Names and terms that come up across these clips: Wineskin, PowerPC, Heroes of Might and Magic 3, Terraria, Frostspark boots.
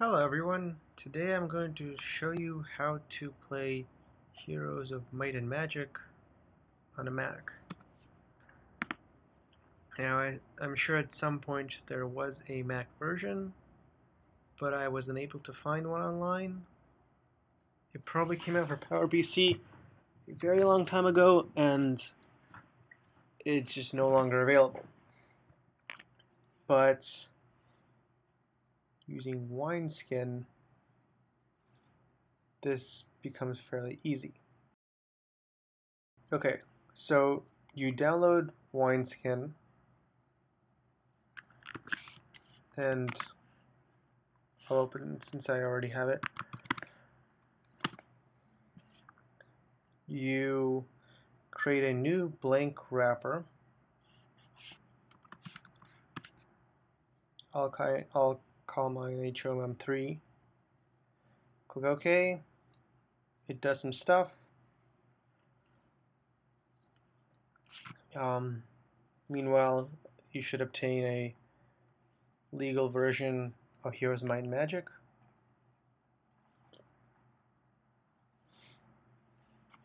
Hello everyone, today I'm going to show you how to play Heroes of Might and Magic on a Mac. Now I'm sure at some point there was a Mac version, but I wasn't able to find one online. It probably came out for PowerPC a very long time ago and it's just no longer available. But using Wineskin, this becomes fairly easy. Okay, so you download Wineskin, and I'll open it since I already have it. You create a new blank wrapper. I'll call mine HOM3. Click OK. It does some stuff. Meanwhile, you should obtain a legal version of Heroes of Might and Magic.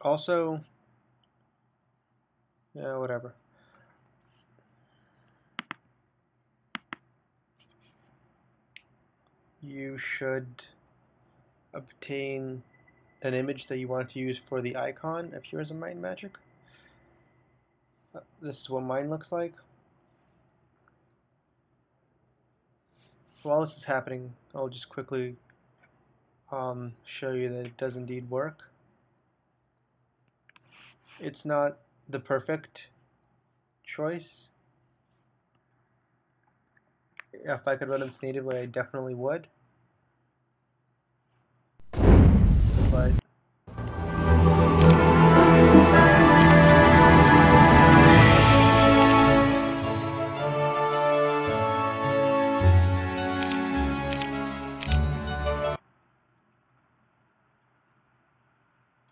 Also, yeah, whatever. You should obtain an image that you want to use for the icon of Heroes of Might and Magic. This is what mine looks like. While this is happening, I'll just quickly show you that it does indeed work. It's not the perfect choice. If I could run this natively, I definitely would. But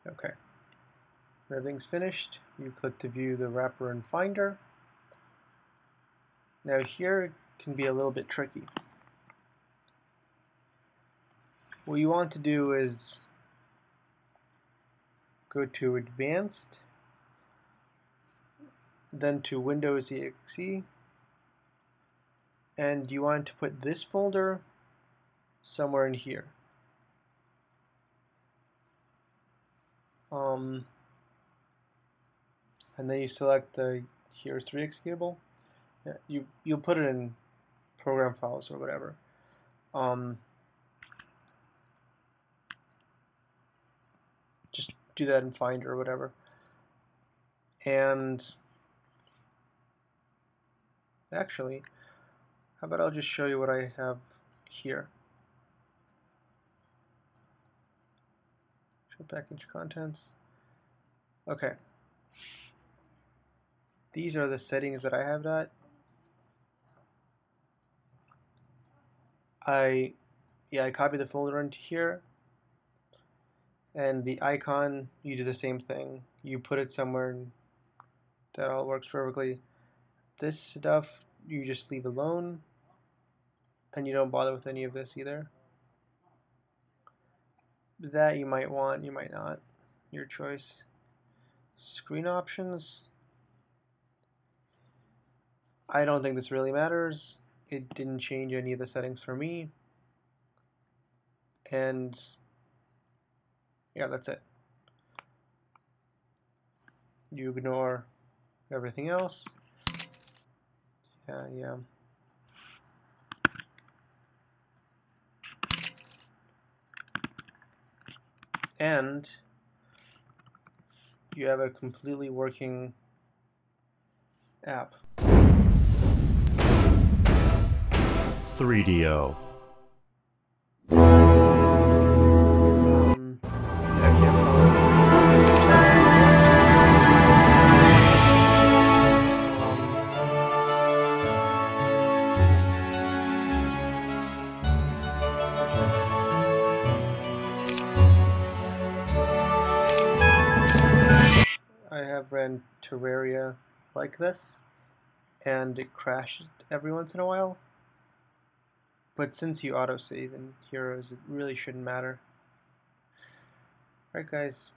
okay, everything's finished. You click to view the wrapper in Finder. Now here can be a little bit tricky. What you want to do is go to Advanced, then to Windows EXE, and you want to put this folder somewhere in here. And then you select the Heroes 3 executable. Yeah, you'll put it in program files or whatever. Just do that in Finder or whatever. And actually, how about I'll just show you what I have here. Show package contents. Okay. These are the settings that I have at. I copy the folder into here, and the icon, you do the same thing. You put it somewhere, and that all works perfectly. This stuff you just leave alone, and you don't bother with any of this either. That you might want, you might not. Your choice. Screen options. I don't think this really matters. It didn't change any of the settings for me. And yeah, that's it. You ignore everything else. Yeah. And you have a completely working app. 3DO. I have ran Terraria like this, and it crashes every once in a while. But since you autosave in Heroes, it really shouldn't matter. Alright guys,